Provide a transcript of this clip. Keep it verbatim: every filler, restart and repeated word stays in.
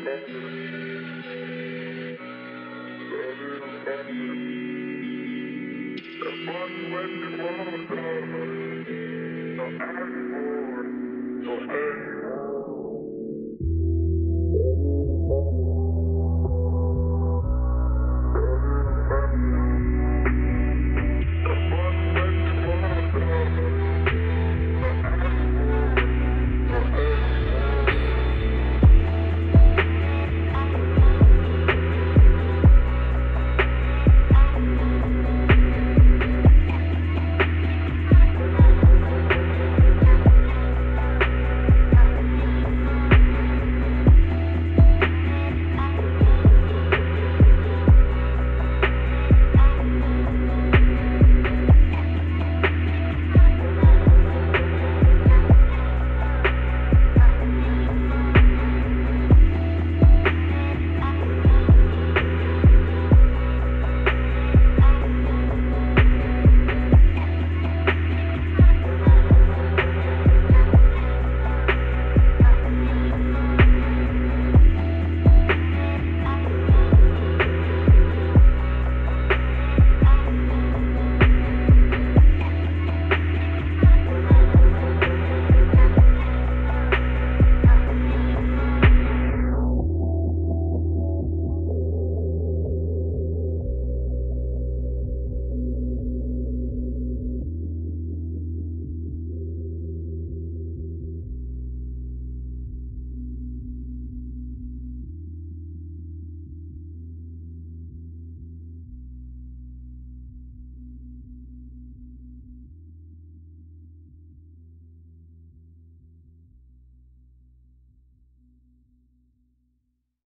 No, I